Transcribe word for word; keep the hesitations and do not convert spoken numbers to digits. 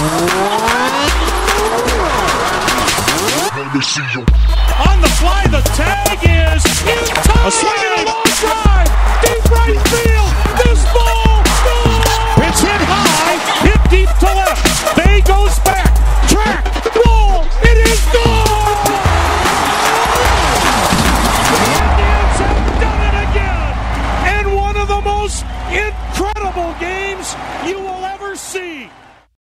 On the fly, the tag is in. A swing and a long drive, deep right field. This ball goes. It's hit high, hit deep to left. Bay goes back, track, ball. It is gone. The Indians have done it again, and one of the most incredible games you will ever see.